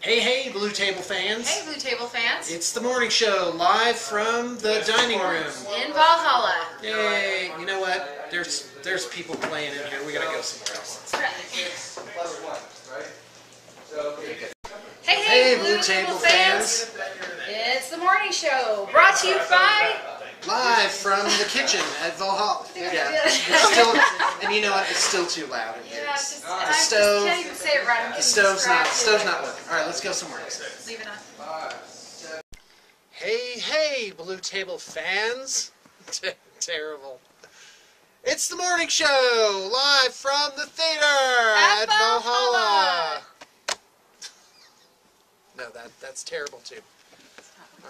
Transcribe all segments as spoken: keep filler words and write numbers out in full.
Hey, hey, Blue Table fans. Hey, Blue Table fans. It's the morning show, live from the dining room. In Valhalla. Yay. You know what? There's there's people playing in here. We got to go somewhere else. That's right. Hey, hey, Blue, Blue Table, Table fans. fans. It's the morning show, brought to you by... Live from the kitchen at Valhalla. Yeah. It's still, and you know what? It's still too loud in here. Yeah, just, the I'm stove. Just, can't even say it right. I'm the stove's not. The stove's not working. All right, let's go somewhere else. Leave it on. Hey, hey, Blue Table fans! Terrible. It's the morning show live from the theater at, at Valhalla. Valhalla. No, that that's terrible too.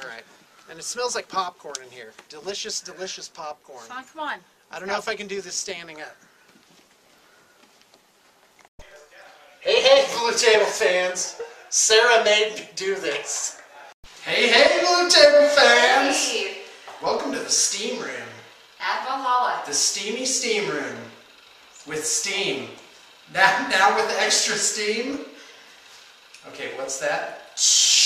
All right. And it smells like popcorn in here. Delicious, delicious popcorn. Sean, come on. I don't know if I can do this standing up. Hey, hey, Blue Table fans. Sarah made me do this. Hey, hey, Blue Table fans. Hey. Welcome to the steam room. At Valhalla. The steamy steam room. With steam. Now, now with extra steam. Okay, what's that? Shh.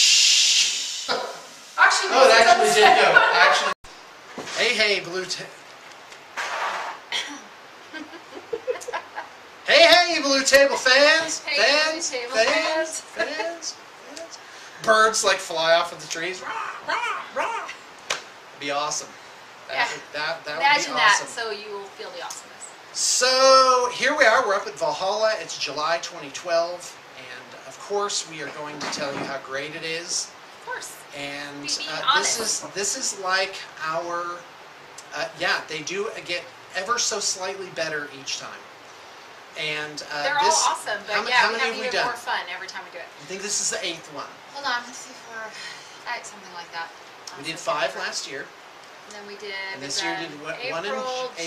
Actually, oh, it actually did go. Actually. Hey, hey, Blue Table. Hey, hey, Blue Table fans. Hey, fans, Blue Table fans, fans, fans, fans. Birds like fly off of the trees. Rah, rah, rah. It'd be awesome. That, yeah. That, that Imagine would be awesome. that so you will feel the awesomeness. So here we are. We're up at Valhalla. It's July twenty twelve. And of course, we are going to tell you how great it is. Of course. And uh, this is this is like our, uh, yeah, they do get ever so slightly better each time. And uh, they're this, all awesome, but how, yeah, how we have even done? more fun every time we do it. I think this is the eighth one. Hold on, let's see if we're at something like that. Um, we did five last year. And then we did. And this year did what, April, one in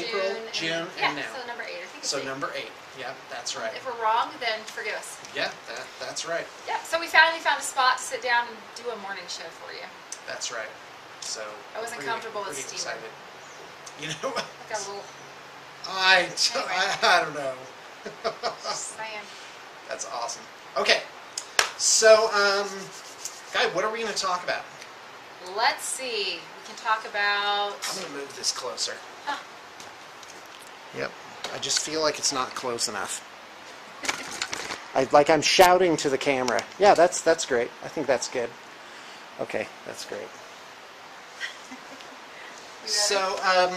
April, June, June and, yeah, and now. So number eight, I think. It's so eight. number eight. Yeah, that's right. If we're wrong, then forgive us. Yeah, that, that's right. Yeah, so we finally found a spot to sit down and do a morning show for you. That's right. So I wasn't pretty, comfortable pretty with Steve. You know what? I got a little. I anyway. I, I don't know. Just saying. That's awesome. Okay, so um, guy, what are we going to talk about? Let's see. We can talk about... I'm going to move this closer. Oh. Yep. I just feel like it's not close enough. I, like I'm shouting to the camera. Yeah, that's that's great. I think that's good. Okay, that's great. So, um,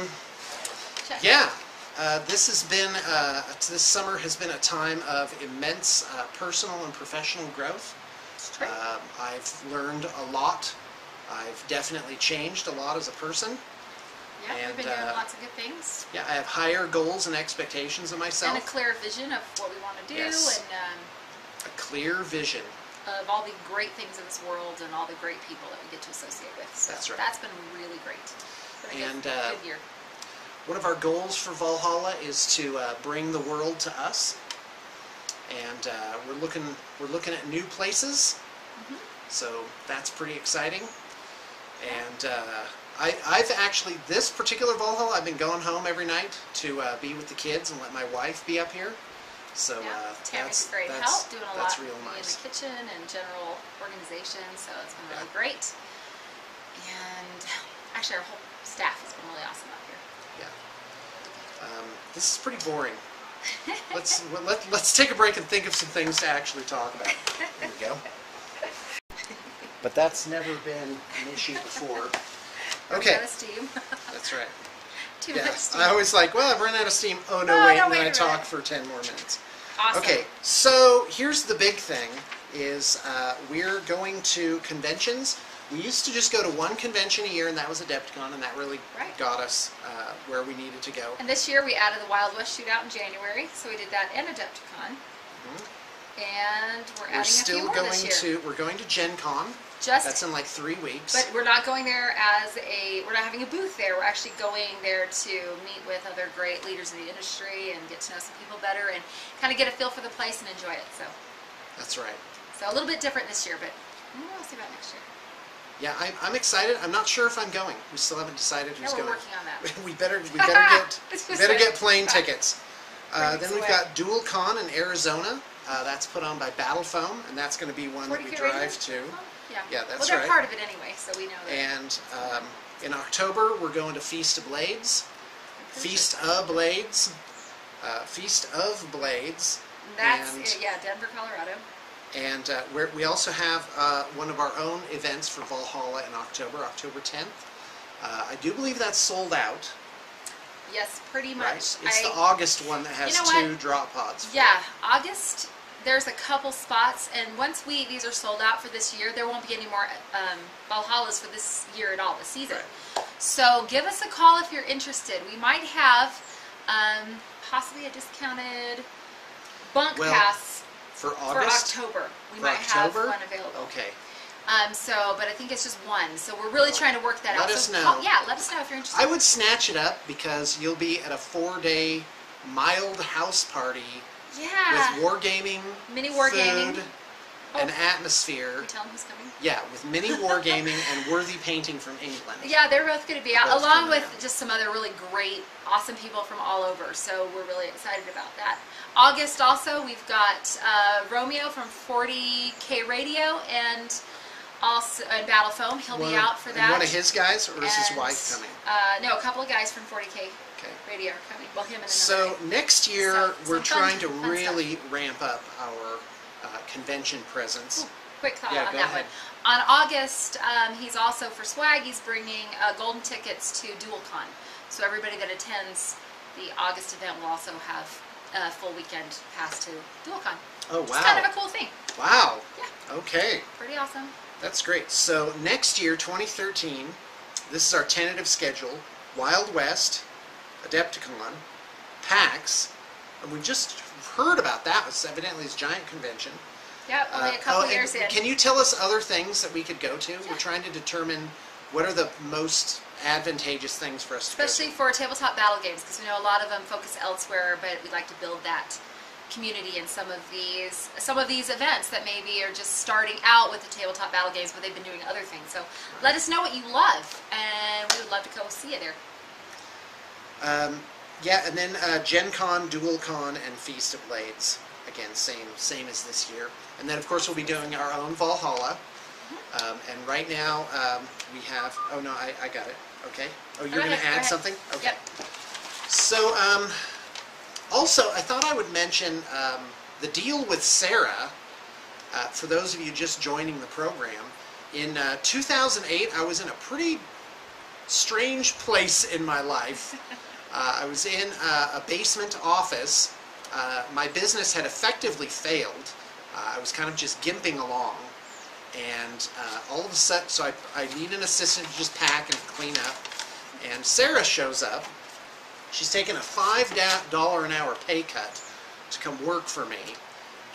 yeah. Uh, this has been... Uh, this summer has been a time of immense uh, personal and professional growth. It's true. Uh, I've learned a lot. I've definitely changed a lot as a person. Yeah, and, we've been doing uh, lots of good things. Yeah, I have higher goals and expectations of myself. And a clear vision of what we want to do. Yes. And um, a clear vision. Of all the great things in this world and all the great people that we get to associate with. So that's right. That's been really great. It's been a and, good, uh, good year. One of our goals for Valhalla is to uh, bring the world to us. And uh, we're looking, we're looking at new places. Mm-hmm. So that's pretty exciting. And uh, I, I've actually, this particular Valhalla, I've been going home every night to uh, be with the kids and let my wife be up here. So yeah, uh, Tammy's that's, great that's, help, doing a lot real nice. in the kitchen and general organization, so it's been really yeah. great. And actually our whole staff has been really awesome up here. Yeah. Um, this is pretty boring. let's, let, let's take a break and think of some things to actually talk about. There we go. But that's never been an issue before. Okay. Out of steam. That's right. Too yeah. much steam. I always like, well, I've run out of steam. Oh, no, oh, wait, and then I talk for ten more minutes. Awesome. Okay, so here's the big thing is uh, we're going to conventions. We used to just go to one convention a year, and that was Adepticon, and that really right. got us uh, where we needed to go. And this year we added the Wild West Shootout in January, so we did that in Adepticon. Mm-hmm. And we're adding we're still a few more going this year. to we're going to Gen Con. Just that's in like three weeks. But we're not going there as a we're not having a booth there. We're actually going there to meet with other great leaders in the industry and get to know some people better and kind of get a feel for the place and enjoy it. So that's right. So a little bit different this year, but we'll see about next year. Yeah, I'm, I'm excited. I'm not sure if I'm going. We still haven't decided who's no, we're going. We're working on that. we better we better get we better get plane tickets. Uh, then we've got DualCon in Arizona. Uh, that's put on by Battle Foam, and that's going to be one that we drive to. Oh, yeah. Yeah, that's right. Well, they're part of it anyway, so we know that. And um, in October, we're going to Feast of Blades. Feast of Blades. Uh, Feast of Blades. That's, and, it, yeah, Denver, Colorado. And uh, we're, we also have uh, one of our own events for Valhalla in October, October tenth. Uh, I do believe that's sold out. Yes, pretty much. Right? It's I, the August one that has you know two draw pods. Yeah, August, there's a couple spots, and once we these are sold out for this year, there won't be any more um, Valhallas for this year at all, this season. Right. So give us a call if you're interested. We might have um, possibly a discounted bunk well, pass for, August, for October. We for might October? have one available. Okay. Um, so, but I think it's just one. So we're really trying to work that let out. Let us so, know. Oh, yeah, let us know if you're interested. I would snatch it up because you'll be at a four-day mild house party. Yeah. With wargaming, mini wargaming, oh. an atmosphere. Can we tell them who's coming? Yeah, with mini wargaming and worthy painting from England. Yeah, they're both going to be out, both along with out. just some other really great, awesome people from all over. So we're really excited about that. August also, we've got uh, Romeo from forty K Radio and... also in Battle Foam, he'll one, be out for that. One of his guys, or and, is his wife coming? Uh, no, a couple of guys from forty K okay. Radio are coming. Well, him and another So guy. next year, so, we're trying fun, to fun really stuff. ramp up our uh, convention presence. Ooh, quick thought yeah, on that ahead. one. On August, um, he's also for swag. He's bringing uh, golden tickets to DualCon, so everybody that attends the August event will also have a full weekend pass to DualCon. Oh wow! It's kind of a cool thing. Wow. Yeah. Okay. Pretty awesome. That's great. So next year, twenty thirteen, this is our tentative schedule, Wild West, Adepticon, PAX, and we just heard about that. It's evidently this giant convention. Yep, only a couple uh, oh, years in. Can you tell us other things that we could go to? Yeah. We're trying to determine what are the most advantageous things for us to Especially go to. Especially for tabletop battle games, because we know a lot of them focus elsewhere, but we'd like to build that community in some of these some of these events that maybe are just starting out with the tabletop battle games, but they've been doing other things. So let us know what you love, and we would love to go see you there. Um, yeah, and then uh, Gen Con, DualCon, and Feast of Blades. Again, same same as this year. And then of course we'll be doing our own Valhalla. Mm-hmm. Um, and right now um, we have. Oh no, I, I got it. Okay. Oh, you're going to add something? Okay. Yep. So. Um, Also, I thought I would mention um, the deal with Sarah, uh, for those of you just joining the program. In uh, two thousand eight, I was in a pretty strange place in my life. Uh, I was in uh, a basement office. Uh, my business had effectively failed. Uh, I was kind of just gimping along. And uh, all of a sudden, so I, I need an assistant to just pack and clean up. And Sarah shows up. She's taken a five dollar an hour pay cut to come work for me,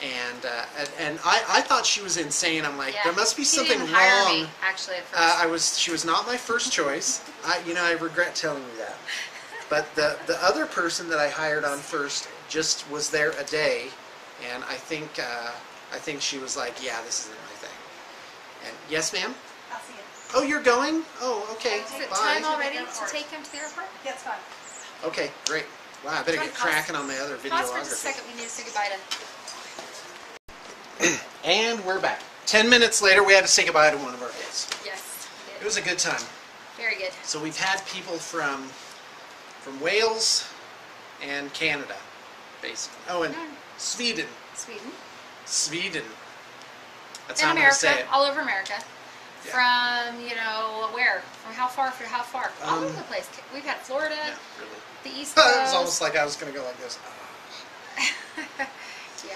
and uh, and, and I, I thought she was insane. I'm like, yeah. there must be something wrong. She didn't hire me, actually, at first. Uh, I was she was not my first choice. I you know I regret telling you that. But the the other person that I hired on first just was there a day, and I think uh, I think she was like, yeah, this isn't my thing. And yes, ma'am. I'll see you. Oh, you're going? Oh, okay. Is it Bye. time already to take him to the airport? Yeah, it's fine. Okay, great. Wow, I better get cracking on my other videography. Pause for just a second. We need to say goodbye to... And we're back. Ten minutes later, we had to say goodbye to one of our guests. Yes, we did. It was a good time. Very good. So we've had people from from Wales and Canada, basically. Oh, and Sweden. Sweden. Sweden. That's how I'm going to say it. All over America. Yeah. From, you know, where? From how far? From how far? Um, all over the place. We've had Florida. Yeah, really. The East Coast. It was almost like I was going to go like this. Yeah.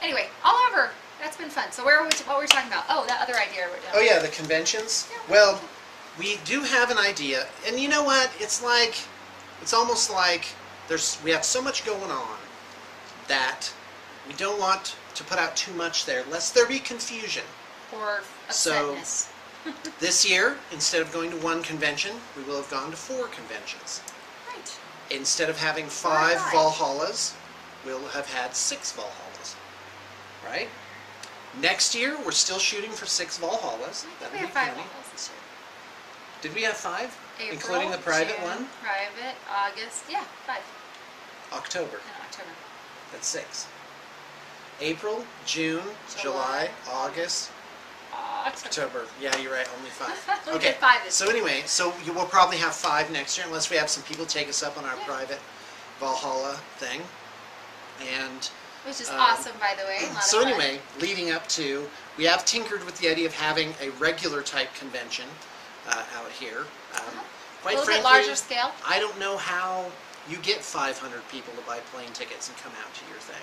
Anyway, all over. That's been fun. So where were we, what were we talking about? Oh, that other idea. Oh, yeah, the conventions. Yeah. Well, we do have an idea. And you know what? It's like, it's almost like there's we have so much going on that we don't want to put out too much there, lest there be confusion. Or upsetness. So, this year, instead of going to one convention, we will have gone to four conventions. Right. Instead of having five right. Valhallas, we'll have had six Valhallas. Right? Next year, we're still shooting for six Valhallas. That we have five Valhallas this year. Did we have five? April, including the private June, one? Private, August, yeah, five. October. And October. That's six. April, June, July, July August, October. October. Yeah, you're right. Only five. Okay. Five is so anyway, so you will probably have five next year unless we have some people take us up on our yeah. private Valhalla thing. And which is um, awesome, by the way. A lot so of fun. Anyway, leading up to, we have tinkered with the idea of having a regular type convention uh, out here. Um, uh-huh. Quite a little frankly, bit larger scale. I don't know how you get five hundred people to buy plane tickets and come out to your thing.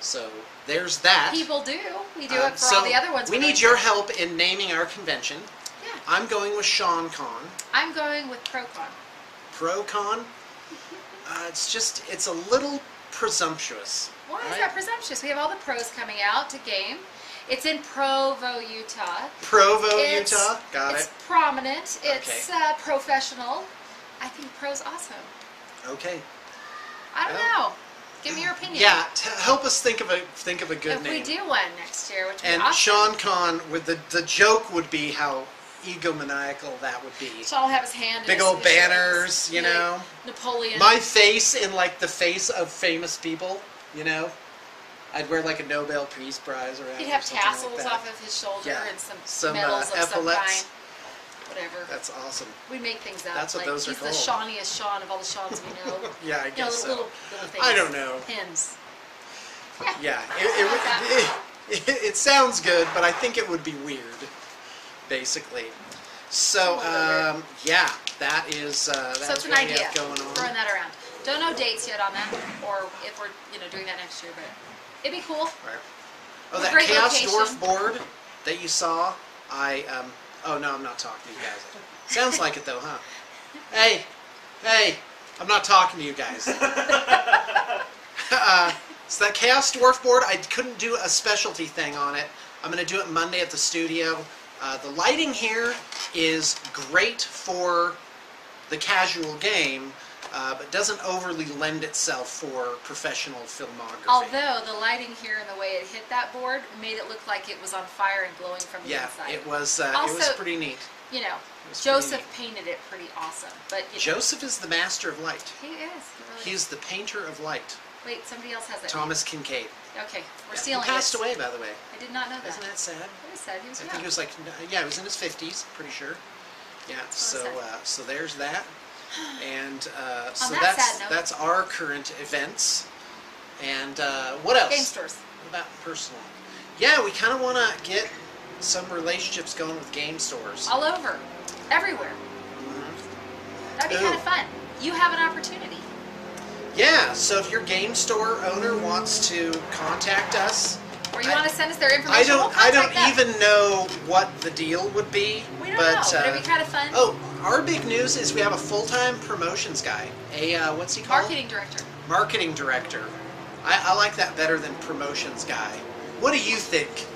So there's that. People do. We do um, it for so all the other ones. We need your them. help in naming our convention. Yeah. I'm going with Sean Con. I'm going with ProCon. ProCon? uh, it's just, it's a little presumptuous. Why right? is that presumptuous? We have all the pros coming out to game. It's in Provo, Utah. Provo, it's, Utah? Got it's it. It's prominent. It's okay. uh, professional. I think pro's awesome. Okay. I don't well. know. Give me your opinion. Yeah, t help us think of a think of a good if name. If we do one next year, which would and be awesome. And Sean Con, with the the joke would be how egomaniacal that would be. Sean will have his hand. Big in old banners, you know. Like Napoleon. My face in like the face of famous people, you know. I'd wear like a Nobel Peace Prize around. He'd have tassels like off of his shoulder yeah. and some, some medals uh, of some kind. Whatever. That's awesome. We make things up. That's what like, those are called. He's the Shawniest Shawn of all the Shawns we know. yeah, I guess you know, so. Little, little things. I don't know. Pins. Yeah. yeah. It, it, it, it, it sounds good, but I think it would be weird, basically. So, um, yeah, that is uh, that's so it's an what idea. We have going on. Throwing that around. Don't know dates yet on that, or if we're you know doing that next year, but it'd be cool. Right. Oh, that Chaos Dwarf board that you saw, I... Um, Oh, no, I'm not talking to you guys. Sounds like it, though, huh? Hey, hey, I'm not talking to you guys. uh, so that Chaos Dwarf board, I couldn't do a specialty thing on it. I'm going to do it Monday at the studio. Uh, the lighting here is great for the casual game, uh, but doesn't overly lend itself for professional filmography. Although, the lighting here and the way it hit that board made it look like it was on fire and glowing from the yeah, inside. Yeah, it was uh, also, it was pretty neat. You know, Joseph painted it pretty awesome. But you Joseph know. is the master of light. He is. He really He's is. the painter of light. Wait, somebody else has that Thomas name. Kincaid. Okay, we're yeah, stealing it. He passed it. away, by the way. I did not know that. Isn't that sad? It is sad. He was I young. think he was like, yeah, he was in his fifties, pretty sure. Yeah, so, uh, so there's that. And uh, so that that's that's our current events. And uh, what else? Game stores. What about personal? Yeah, we kind of want to get some relationships going with game stores. All over. Everywhere. Mm-hmm. That'd be kind of fun. You have an opportunity. Yeah, so if your game store owner wants to contact us. Or you I, want to send us their information, I don't, we'll I don't them. even know what the deal would be. We don't but, know, but uh, it'd be kind of fun. Oh. Our big news is we have a full-time promotions guy. A, uh, what's he called? Marketing director. Marketing director. I, I like that better than promotions guy. What do you think?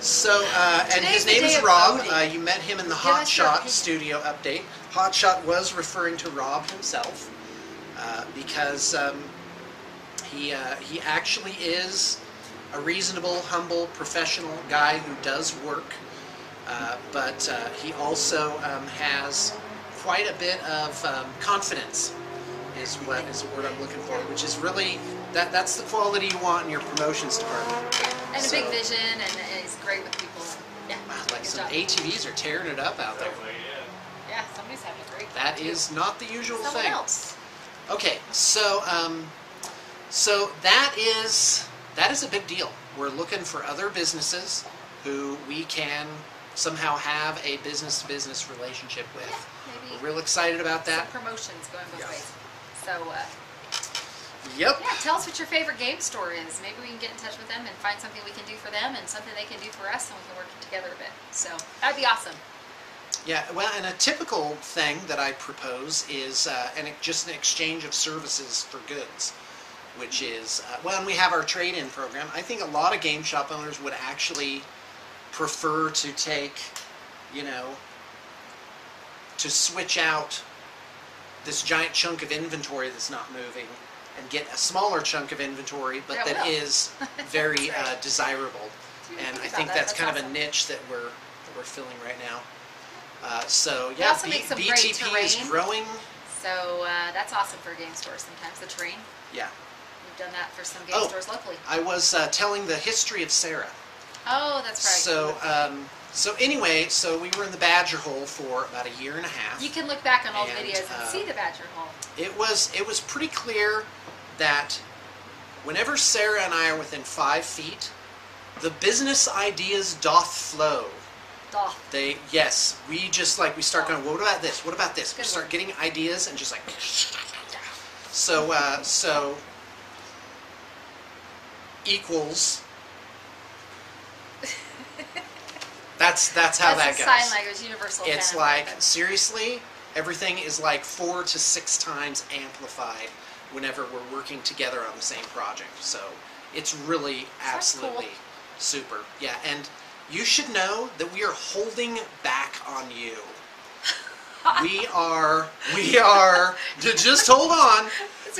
So, uh, and his name is Rob. Uh, you met him in the Hot Shot studio update. Hot Shot was referring to Rob himself uh, because um, he, uh, he actually is a reasonable, humble, professional guy who does work. Uh, but uh, he also um, has quite a bit of um, confidence, is what is the word I'm looking for, which is really, that that's the quality you want in your promotions department. Yeah. And so, a big vision, and, and he's great with people. Yeah. Wow, like some job. A T Vs are tearing it up out there. Yeah, yeah somebody's having a great That is too. not the usual Someone thing. Else. Okay, so um, so that is that is a big deal. We're looking for other businesses who we can somehow have a business-to-business -business relationship with. Yeah, maybe We're real excited about that. Some promotions going both yeah. ways. So, uh, yep. yeah, tell us what your favorite game store is. Maybe we can get in touch with them and find something we can do for them and something they can do for us, and we can work together a bit. So that'd be awesome. Yeah, well, and a typical thing that I propose is uh, an, just an exchange of services for goods, which is, uh, well, and we have our trade-in program. I think a lot of game shop owners would actually prefer to take, you know, to switch out this giant chunk of inventory that's not moving and get a smaller chunk of inventory, but yeah, that will. is very right. uh, desirable. And I think that. that's, that's kind awesome. of a niche that we're that we're filling right now. Uh, so yeah, B T P is growing. So uh, that's awesome for a game store sometimes, the terrain. Yeah. done that for some game oh, stores locally. I was uh, telling the history of Sarah. Oh, that's right. So, um, so anyway, so we were in the Badger Hole for about a year and a half. You can look back on old and, videos and uh, see the Badger Hole. It was it was pretty clear that whenever Sarah and I are within five feet, the business ideas doth flow. Doth. They yes, we just like we start going. Well, what about this? What about this? Good we start getting ideas and just like. So uh, so equals. That's that's how that's that goes. Sign language, universal. It's like method. Seriously, everything is like four to six times amplified whenever we're working together on the same project. So it's really absolutely cool? super. Yeah, and you should know that we are holding back on you. We are we are just hold on.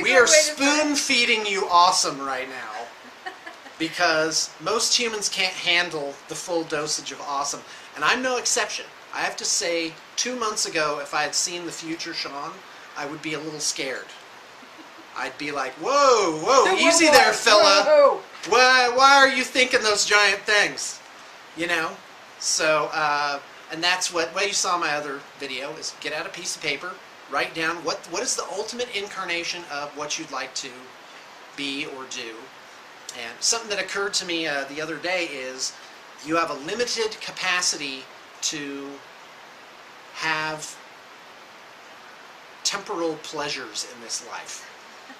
We are spoon feeding you awesome right now. Because most humans can't handle the full dosage of awesome. And I'm no exception. I have to say, two months ago, if I had seen the future Shawn, I would be a little scared. I'd be like, whoa, whoa, easy there, fella. Why, why are you thinking those giant things? You know? So, uh, and that's what, well, you saw my other video, is get out a piece of paper, write down what what is the ultimate incarnation of what you'd like to be or do. And something that occurred to me uh, the other day is you have a limited capacity to have temporal pleasures in this life.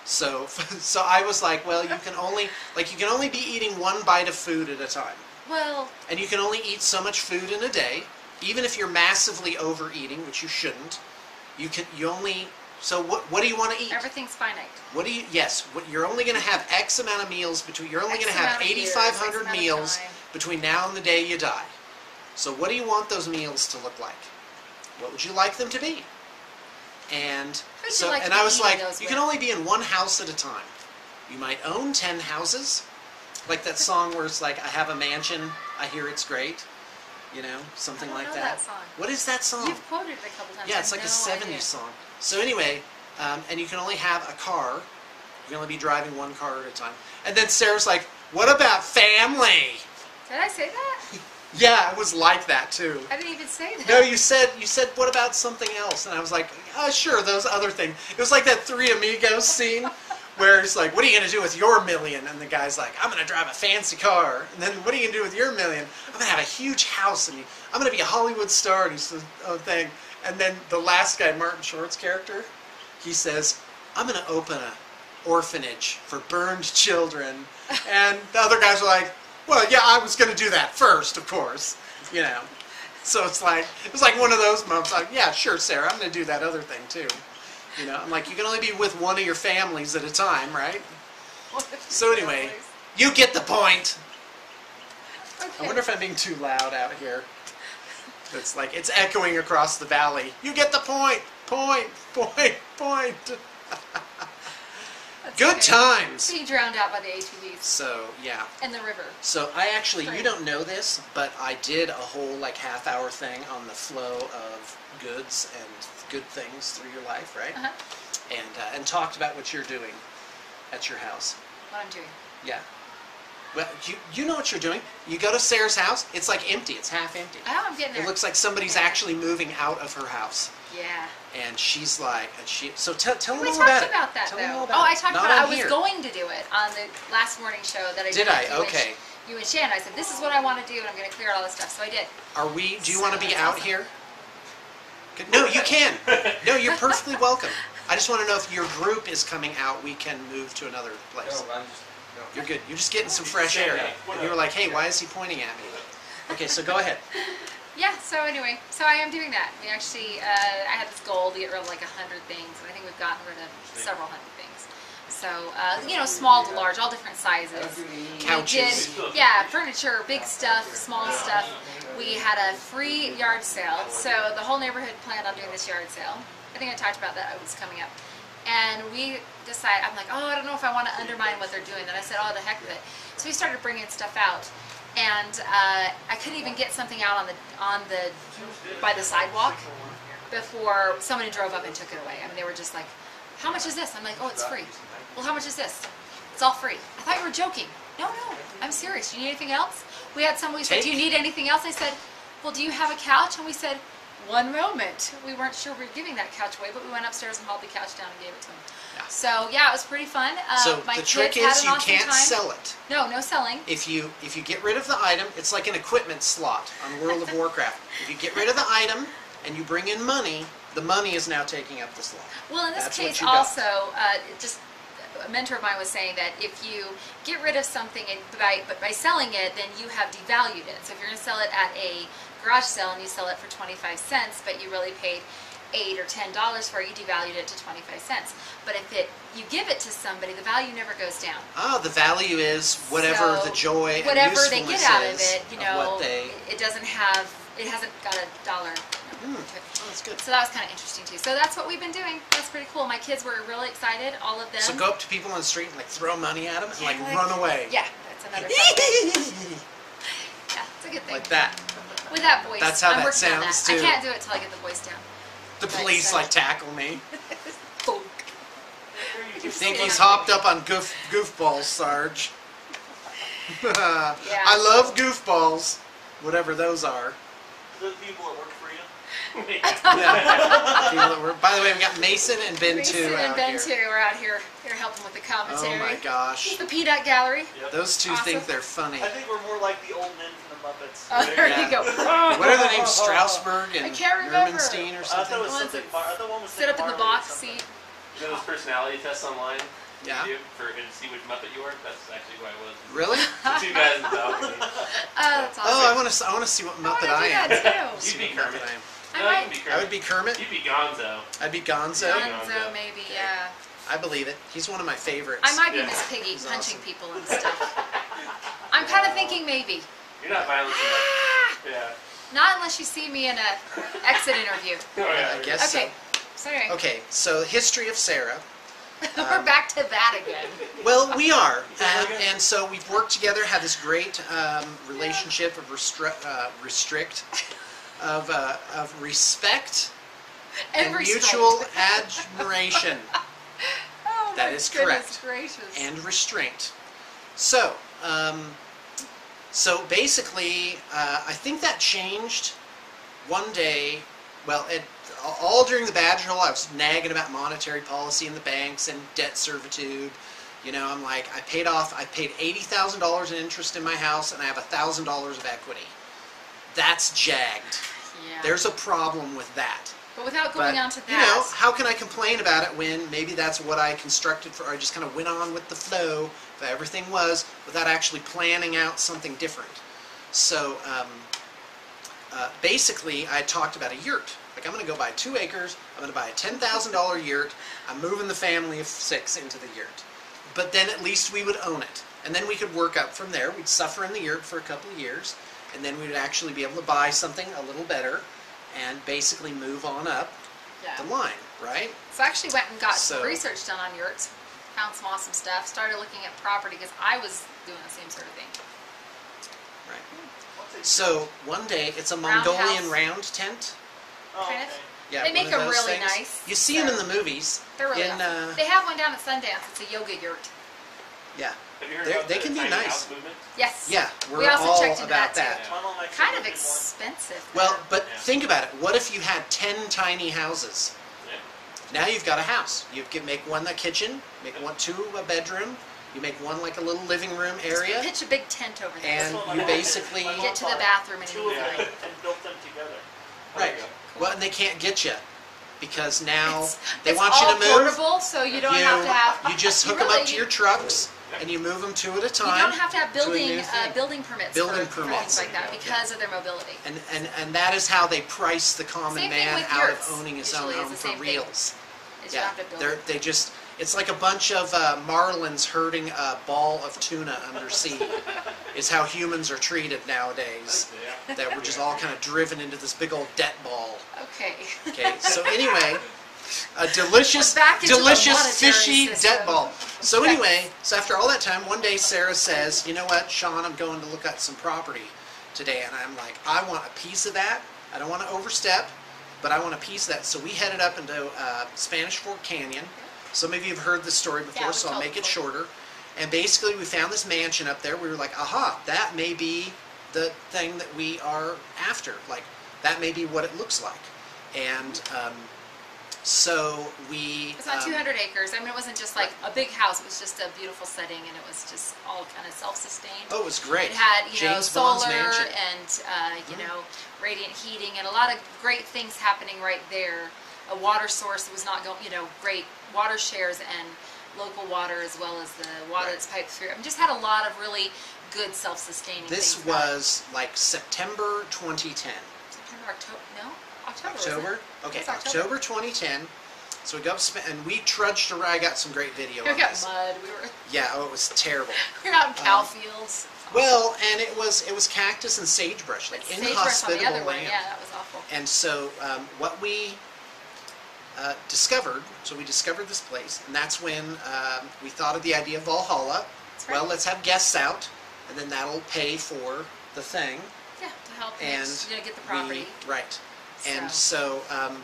So, so I was like, well, you can only like you can only be eating one bite of food at a time. Well, and you can only eat so much food in a day, even if you're massively overeating, which you shouldn't. You can you only. So what what do you want to eat? Everything's finite. What do you yes, what you're only going to have X amount of meals between you're only going to have eighty-five hundred meals between now and the day you die. So what do you want those meals to look like? What would you like them to be? And so and I was like you can only be in one house at a time. You might own ten houses. Like that song where it's like I have a mansion, I hear it's great. You know, something I don't like know that. that song. What is that song? You've quoted it a couple times. Yeah, it's like no a seventies song. So anyway, um, and you can only have a car. You can only be driving one car at a time. And then Sarah's like, "What about family?" Did I say that? Yeah, it was like that too. I didn't even say that. No, you said you said what about something else? And I was like, "Oh, sure, those other things." It was like that Three Amigos scene. Where it's like, what are you going to do with your million? And the guy's like, I'm going to drive a fancy car. And then, what are you going to do with your million? I'm going to have a huge house. And I'm going to be a Hollywood star. And he's the thing. And then the last guy, Martin Short's character, he says, I'm going to open an orphanage for burned children. And the other guys are like, well, yeah, I was going to do that first, of course. You know. So it's like, it was like one of those moments. Like, yeah, sure, Sarah, I'm going to do that other thing, too. You know, I'm like, you can only be with one of your families at a time, right? So anyway, families? You get the point. Okay. I wonder if I'm being too loud out here. It's like, it's echoing across the valley. You get the point, point, point, point. Good okay. times. Being drowned out by the A T Vs. So, yeah. And the river. So I actually, Sorry. you don't know this, but I did a whole like half hour thing on the flow of goods and good things through your life, right? Uh-huh. And uh, and talked about what you're doing at your house. What I'm doing. Yeah. Well, you you know what you're doing. You go to Sarah's house. It's like empty. It's half empty. Oh, I'm getting there. It looks like somebody's yeah. actually moving out of her house. Yeah. And she's like, and she. So tell tell them all about, about it. That, tell them all about that. Oh, I talked Not about. it. I was here. going to do it on the last morning show that I did. Did I? Okay. You and Shannon. I said this is what I want to do, and I'm going to clear out all this stuff. So I did. Are we? Do you so want to be out awesome. here? No, you can. No, you're perfectly welcome. I just want to know if your group is coming out, we can move to another place. No, I'm just, no. You're good. You're just getting some fresh air. And you were like, hey, why is he pointing at me? Okay, so go ahead. Yeah, so anyway, so I am doing that. We actually, uh, I had this goal to get rid of like a hundred things, and I think we've gotten rid of several hundred things. So, uh, you know, small to large, all different sizes. Couches. We did, yeah, furniture, big stuff, small stuff. We had a free yard sale, so the whole neighborhood planned on doing this yard sale. I think I talked about that, it was coming up. And we decided, I'm like, oh, I don't know if I want to undermine what they're doing. And I said, oh, the heck with it. So we started bringing stuff out. And uh, I couldn't even get something out on the, on the, by the sidewalk before somebody drove up and took it away. I mean, they were just like, how much is this? I'm like, oh, it's free. Well, how much is this? It's all free. I thought you were joking. No, no, I'm serious. You need anything else? We had someone who said, do you need anything else? I said, well, do you have a couch? And we said, one moment. We weren't sure we were giving that couch away, but we went upstairs and hauled the couch down and gave it to him. Yeah. So yeah, it was pretty fun. Uh, so my the trick is you can't time. sell it. No, no selling. If you if you get rid of the item, it's like an equipment slot on World of Warcraft. If you get rid of the item and you bring in money, the money is now taking up the slot. Well, in this That's case also, uh, just a mentor of mine was saying that if you get rid of something and by but by selling it, then you have devalued it. So if you're going to sell it at a garage sale and you sell it for twenty-five cents, but you really paid eight or ten dollars for it, you devalued it to twenty-five cents. But if it you give it to somebody, the value never goes down. Ah, the value is whatever so the joy, whatever and they get out of it. You know, they... it doesn't have, it hasn't got a dollar. Mm. Oh, that's good. So that was kind of interesting too. So that's what we've been doing. That's pretty cool. My kids were really excited, all of them. So go up to people on the street and like throw money at them and yeah, like, like run away. Yeah, that's another thing. Yeah, it's a good thing. Like that. With that voice. That's how I'm that sounds that. too. I can't do it till I get the voice down. The but police like tackle me. You think he's hopped up on goof goofballs, Sarge? Yeah. I love goofballs, whatever those are. Those people that work for you. Yeah. By the way, we've got Mason and Ben Mason too. Mason and Ben too are out here. They're helping with the commentary. Oh my gosh. The Peanut Gallery. Yep. Those two awesome. think they're funny. I think we're more like the old men from the Muppets. Oh, there yeah. you go. What are the names? Straussburg and Germanstein or something? Uh, I thought it was something. I thought one was sit up in the box seat. You know those personality tests online? Yeah. You do for to see which Muppet you are. That's actually who I was. Really? The two guys in the balcony. Oh, that's awesome. Oh, I want to. I want to see what Muppet I, I am. You'd be Kermit. No, I, might, be I would be Kermit. You'd be Gonzo. I'd be Gonzo. Gonzo, maybe, okay. yeah. I believe it. He's one of my favorites. I might be yeah. Miss Piggy, He's punching awesome. people and stuff. I'm kind of thinking maybe. You're not violent enough. Yeah. Not unless you see me in a exit interview. Oh, yeah, I guess okay. so. Okay. Okay, so history of Sarah. We're um, back to that again. Well, we are. Um, and so we've worked together, had this great um, relationship of restri uh, restrict. Of, uh, of respect and, and mutual admiration. Oh, that is correct. Gracious. And restraint. So, um, so basically, uh, I think that changed one day. Well, it, all during the Badger Hole, I was nagging about monetary policy and the banks and debt servitude. You know, I'm like, I paid off. I paid eighty thousand dollars in interest in my house, and I have a thousand dollars of equity. That's jagged. Yeah. There's a problem with that. But without going but, on to that... You know, how can I complain about it when maybe that's what I constructed for, or I just kind of went on with the flow of everything was, without actually planning out something different. So, um, uh, basically, I talked about a yurt. Like, I'm going to go buy two acres, I'm going to buy a ten thousand dollar yurt, I'm moving the family of six into the yurt. But then at least we would own it. And then we could work up from there. We'd suffer in the yurt for a couple of years. And then we would actually be able to buy something a little better and basically move on up yeah. the line, right? So I actually went and got so, some research done on yurts, found some awesome stuff, started looking at property because I was doing the same sort of thing. Right. So one day, it's a round Mongolian house. round tent. Oh, okay. Yeah, they make them really things. nice. You see so, them in the movies. They're really in, awesome. uh, They have one down at Sundance. It's a yoga yurt. Yeah. Have you heard about they the can be nice. Yes. Yeah, we're we also all checked into about that. that. Yeah. Kind of expensive. Well, but yeah. think about it. What if you had ten tiny houses? Yeah. Now you've got a house. You can make one a kitchen, make yeah. one two a bedroom. You make one like a little living room area. Just pitch a big tent over there. And you basically get to the bathroom and you yeah. and built them together. There right. Cool. Well, and they can't get you. Because now it's, they it's want you to move. Portable, so you don't you, have to have. You just hook you really, them up to your trucks and you move them two at a time. You don't have to have building uh, building permits. Building for permits like that because yeah. of their mobility. And and and that is how they price the common same man out yours. of owning his Usually own home for reals. Yeah, they're they just it's like a bunch of uh, marlins herding a ball of tuna under sea. Is how humans are treated nowadays. Yeah. That we're just all kind of driven into this big old debt ball. Okay. Okay. So anyway, a delicious, delicious fishy system. debt ball. So anyway, so after all that time, one day Sarah says, "You know what, Sean? I'm going to look at some property today," and I'm like, "I want a piece of that. I don't want to overstep, but I want a piece of that." So we headed up into uh, Spanish Fork Canyon. Some of you have heard this story before, yeah, so I'll make it shorter. And basically we found this mansion up there. We were like, aha, that may be the thing that we are after. Like, that may be what it looks like. And um, so we... It's on um, two hundred acres. I mean, it wasn't just like right. a big house. It was just a beautiful setting, and it was just all kind of self-sustained. Oh, it was great. It had, you James know, Bond's solar mansion. and, uh, you mm-hmm. know, radiant heating and a lot of great things happening right there. A water source that was not going, you know, great water shares and local water as well as the water right. that's piped through. I mean, just had a lot of really good self-sustaining This things was out. like September twenty ten. September, October, no? October, October? Okay, October. October twenty ten. So we go up and we trudged around. I got some great video we on got this. mud. We were... Yeah, oh, it was terrible. We were out in cow um, fields. Well, and it was it was cactus and sagebrush, like sagebrush inhospitable on the other land. Way. Yeah, that was awful. And so um, what we uh, discovered, so we discovered this place, and that's when um, we thought of the idea of Valhalla. That's right. Well, let's have guests out, and then that'll pay for the thing. Yeah, to help and you know, get the property. We, right. So. And so, um,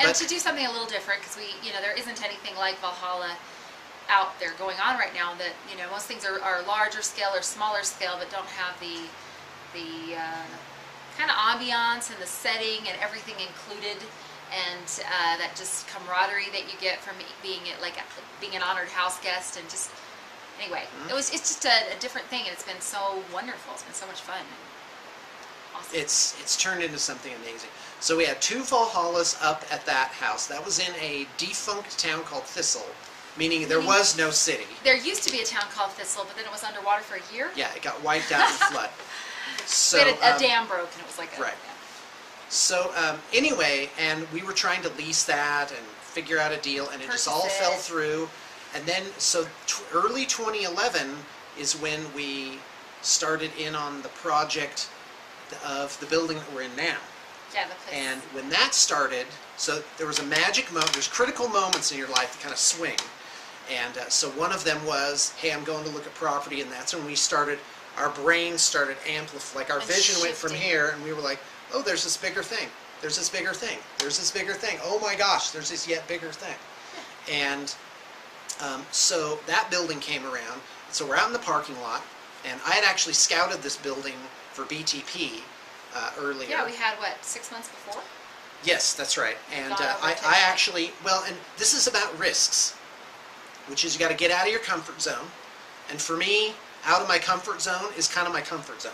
and but, to do something a little different, because we, you know, there isn't anything like Valhalla out there going on right now. That you know, most things are, are larger scale or smaller scale, but don't have the the uh, kind of ambiance and the setting and everything included, and uh, that just camaraderie that you get from being at, like being an honored house guest, and just anyway, mm-hmm. it was it's just a, a different thing, and it's been so wonderful. It's been so much fun. Awesome. It's it's turned into something amazing. So we had two Valhallas up at that house. That was in a defunct town called Thistle, meaning there was no city. There used to be a town called Thistle, but then it was underwater for a year. Yeah, it got wiped out in a flood. So we had a, a um, dam broke, and it was like a... Right. Yeah. So um, anyway, and we were trying to lease that and figure out a deal, and it Purchase just all it. fell through. And then, so t early twenty eleven is when we started in on the project of the building that we're in now. Yeah, the place. And when that started, so there was a magic moment, there's critical moments in your life that kind of swing. And uh, so one of them was, hey, I'm going to look at property, and that's when we started, our brain started amplifying, like our and vision shifting. went from here, and we were like, oh, there's this bigger thing, there's this bigger thing, there's this bigger thing, oh my gosh, there's this yet bigger thing. Yeah. And um, so that building came around, so we're out in the parking lot, and I had actually scouted this building for B T P uh, earlier. Yeah, we had, what, six months before? Yes, that's right. And uh, I, I actually, well, and this is about risks, which is you got to get out of your comfort zone. And for me, out of my comfort zone is kind of my comfort zone.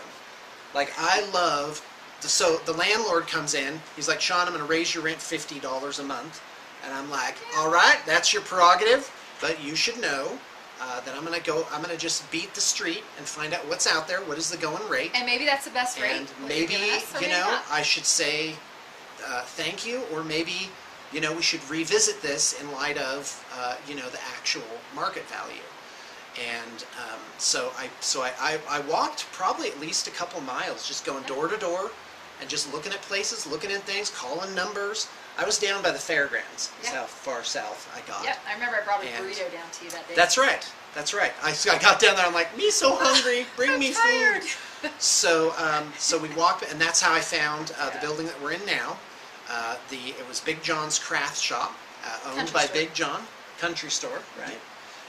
Like, I love, the, so the landlord comes in, he's like, Sean, I'm going to raise your rent fifty dollars a month. And I'm like, yeah. all right, that's your prerogative, but you should know. Uh, then I'm gonna go. I'm gonna just beat the street and find out what's out there. What is the going rate? And maybe that's the best rate. And maybe you know I should say uh, thank you, or maybe you know we should revisit this in light of uh, you know the actual market value. And um, so I so I, I I walked probably at least a couple miles, just going door to door, and just looking at places, looking at things, calling numbers. I was down by the fairgrounds, yep. how far south I got. Yep, I remember I brought a and burrito down to you that day. That's right, that's right. I, I got down there, I'm like, me so hungry, bring me tired. food. So um, so we walked, and that's how I found uh, yeah. the building that we're in now. Uh, the It was Big John's Craft Shop, uh, owned country by store. Big John, country store, right?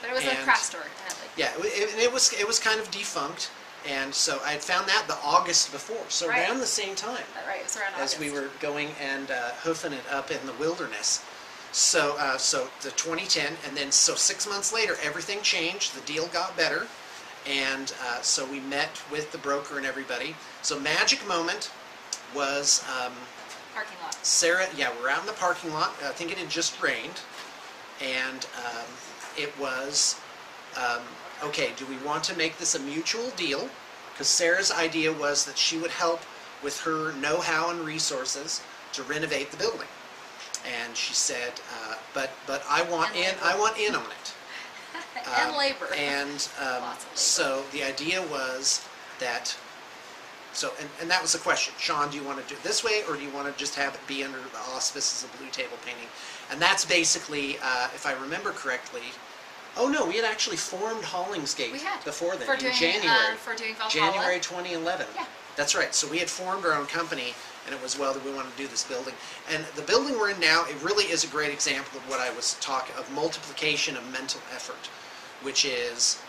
But it was and, a craft store. It like yeah, it, it, was, it was kind of defunct. And so I had found that the August before, so right. around the same time right. it was around as August. we were going and uh, hoofing it up in the wilderness. So, uh, so the twenty ten, and then so six months later, everything changed. The deal got better, and uh, so we met with the broker and everybody. So magic moment was um, parking lot. Sarah, yeah, we're out in the parking lot. I think it had just rained, and um, it was. Um, Okay, do we want to make this a mutual deal? Because Sarah's idea was that she would help with her know-how and resources to renovate the building, and she said, uh, "But, but I want in. I want in on it." Um, and labor. And um, Lots of labor. So the idea was that. So and, and that was the question, Sean. Do you want to do it this way, or do you want to just have it be under the auspices of Blue Table Painting? And that's basically, uh, if I remember correctly. Oh no, we had actually formed Hollingsgate we had, before then, for in doing, January, uh, for doing January twenty eleven. Yeah. That's right, so we had formed our own company, and it was, well, that we wanted to do this building. And the building we're in now, it really is a great example of what I was talking, of multiplication of mental effort, which is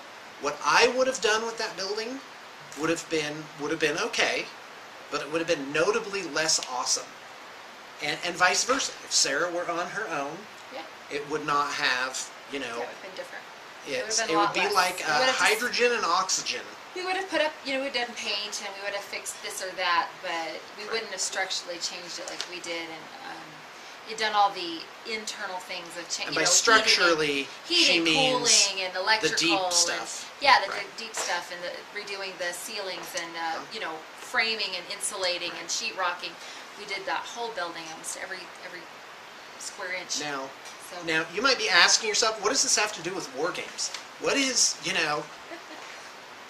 What I would have done with that building would have been would have been okay, but it would have been notably less awesome. And, and vice versa. If Sarah were on her own, yeah. it would not have, you know... It would have been different. It's, it would, it would be less. Like uh, hydrogen just, and oxygen. We would have put up, you know, we would have done paint and we would have fixed this or that, but we right. wouldn't have structurally changed it like we did. And um, you'd done all the internal things of change. And by know, structurally, heating, she heating, means cooling, and electrical, the deep stuff. And, yeah, the right. d deep stuff and the, redoing the ceilings and, uh, huh. you know, framing and insulating right. and sheetrocking. We did that whole building, almost every every square inch. Now, so. now you might be asking yourself, what does this have to do with war games? What is, you know,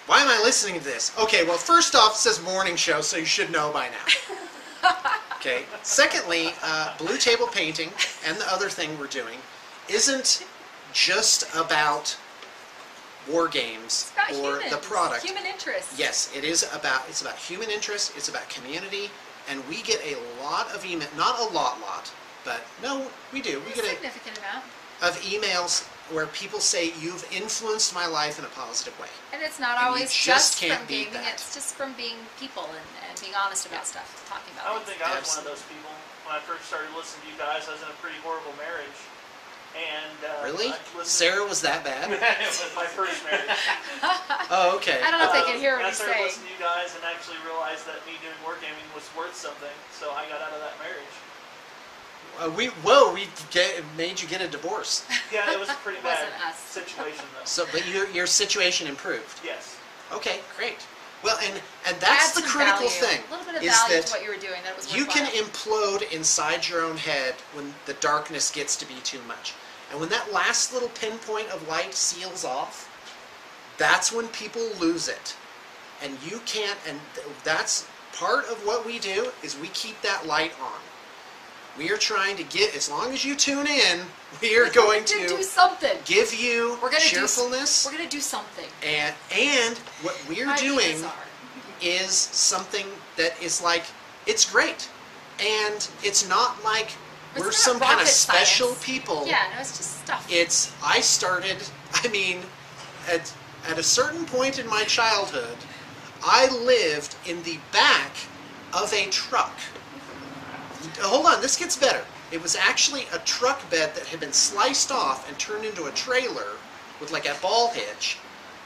why am I listening to this? Okay, well, first off, it says morning show, so you should know by now. Okay. Secondly, uh, Blue Table Painting and the other thing we're doing isn't just about war games it's about or humans. the product. It's human interest. Yes, it is about it's about human interest. It's about community. And we get a lot of email, not a lot, lot, but no, we do. We a get a significant amount of emails where people say you've influenced my life in a positive way. And it's not and always just, just from gaming; it's just from being people and, and being honest about yeah. stuff, talking about. I would things. think I was Absolutely. one of those people when I first started listening to you guys. I was in a pretty horrible marriage, and uh, really, Sarah was that bad. It was my first marriage. Oh, okay. I don't know if they can hear what he's saying. I started listening to you guys and actually realized that me doing war gaming was worth something, so I got out of that marriage. Uh, we whoa, we get, made you get a divorce. Yeah, it was a pretty bad situation though. So, but your your situation improved. Yes. Okay, great. Well, and and that's the critical thing. A little bit of value to what you were doing. That was you can implode inside your own head when the darkness gets to be too much, and when that last little pinpoint of light seals off. That's when people lose it, and you can't, and that's part of what we do, is we keep that light on. We are trying to get, as long as you tune in, we are going to do something. give you we're gonna cheerfulness. Do, we're going to do something. And, and what we're doing is something that is like, it's great, and it's not like we're some kind of special people. Yeah, no, it's just stuff. It's, I started, I mean... At, at a certain point in my childhood, I lived in the back of a truck. Hold on, this gets better. It was actually a truck bed that had been sliced off and turned into a trailer with like a ball hitch,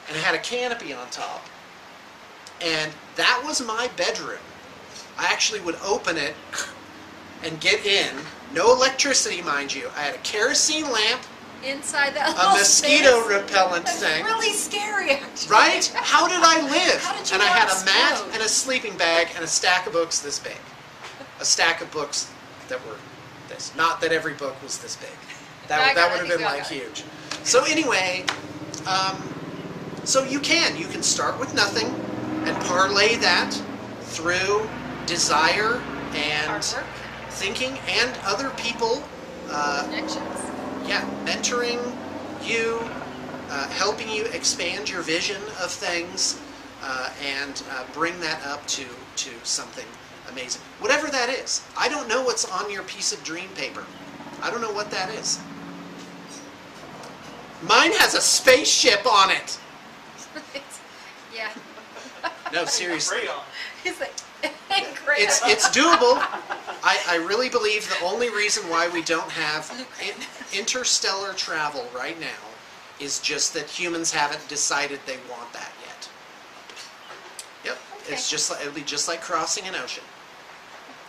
and it had a canopy on top. And that was my bedroom. I actually would open it and get in. No electricity, mind you. I had a kerosene lamp. Inside that little A mosquito space. repellent That's thing. Really scary, actually. Right? How did I live? How did you and I had a mat explode? and a sleeping bag and a stack of books this big. A stack of books that were this. Not that every book was this big. That, that would have been like huge. So anyway, um, so you can. You can start with nothing and parlay that through desire and thinking and other people. Uh, Connections. Yeah, mentoring you, uh, helping you expand your vision of things, uh, and uh, bring that up to, to something amazing. Whatever that is. I don't know what's on your piece of dream paper. I don't know what that is. Mine has a spaceship on it. Yeah. No, seriously. It's like... It's it's doable. I, I really believe the only reason why we don't have in, interstellar travel right now is just that humans haven't decided they want that yet. Yep, okay. It's just like, it'll be just like crossing an ocean.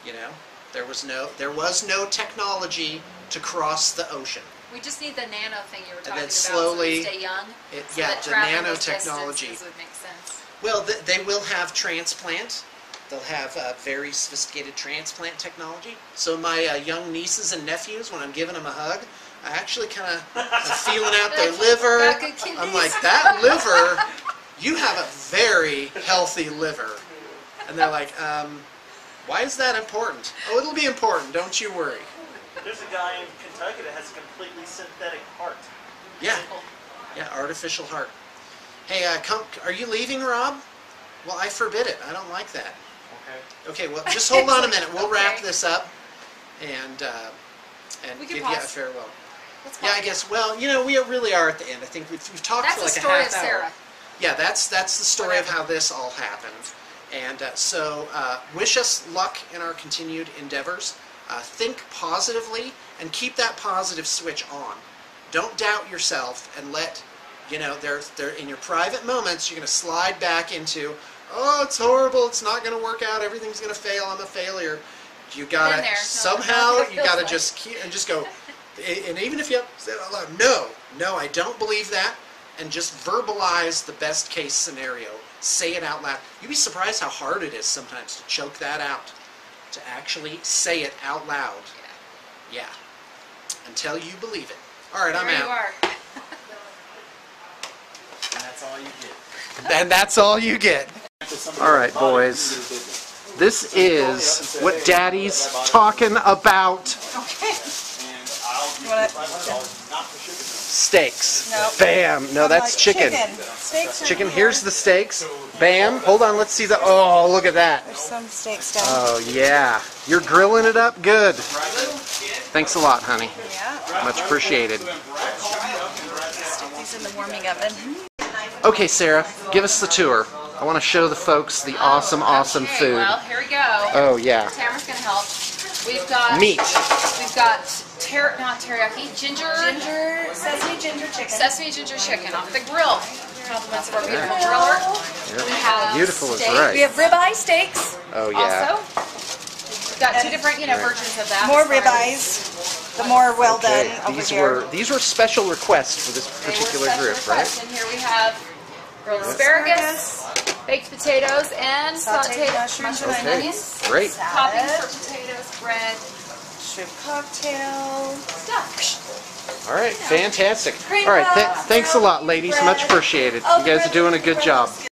You know, there was no there was no technology to cross the ocean. We just need the nano thing you were talking about. Slowly, so we stay young. It, so yeah, the nanotechnology would make sense. Well, th they will have transplant. They'll have uh, very sophisticated transplant technology. So my uh, young nieces and nephews, when I'm giving them a hug, I actually kind of feeling out their liver. I'm like, that liver, you have a very healthy liver. And they're like, um, why is that important? Oh, it'll be important. Don't you worry. There's a guy in Kentucky that has a completely synthetic heart. Yeah. Yeah, artificial heart. Hey, uh, come, are you leaving, Rob? Well, I forbid it. I don't like that. Okay, well, just hold on a minute. We'll okay. wrap this up and uh, and give you a farewell. Yeah, I guess. Well, you know, we really are at the end. I think we've, we've talked That's for like a half hour. That's the story of Sarah. yeah, that's that's the story of how this all happened. And uh, so uh, wish us luck in our continued endeavors. Uh, think positively and keep that positive switch on. Don't doubt yourself and let, you know, they're, they're in your private moments, you're going to slide back into, oh, it's horrible, it's not going to work out, everything's going to fail, I'm a failure. You got to somehow, no, you got to like. just keep, and just go, and even if you say it out loud, no, no, I don't believe that, and just verbalize the best case scenario. Say it out loud. You'd be surprised how hard it is sometimes to choke that out, to actually say it out loud. Yeah. Yeah. Until you believe it. All right, there I'm out. You are. And that's all you get. And that's all you get. All right, boys. This is what Daddy's talking about. Okay. Steaks. Nope. Bam. No, that's chicken. Chicken. Steaks chicken. Here's the steaks. Bam. Hold on. Let's see the. Oh, look at that. There's some steaks down. Oh yeah. You're grilling it up good. Thanks a lot, honey. Yeah. Much appreciated. Stick these in the warming oven. Okay, Sarah. Give us the tour. I want to show the folks the awesome, awesome okay, food. Well, here we go. Oh, yeah. Tamara's going to help. We've got... meat. We've got, ter not teriyaki, ginger... Ginger... Sesame ginger chicken. Sesame ginger chicken off the grill. Compliments of our beautiful yeah. griller. Beautiful. We have beautiful is right. We have ribeye steaks. Oh, yeah. Also, we've got and two different, you know, right. versions of that. More ribeyes. The more well okay. done these over were here. These were special requests for this particular they were special group, requests. right? And here we have grilled yeah. asparagus. Baked potatoes and sauteed, sauteed mushrooms and okay. onions. Great. Toppings for potatoes, bread, shrimp cocktail, stuff. All right, fantastic. Cream All right, th thanks bread, a lot, ladies. Bread. Much appreciated. Oh, you guys are doing a good bread. job.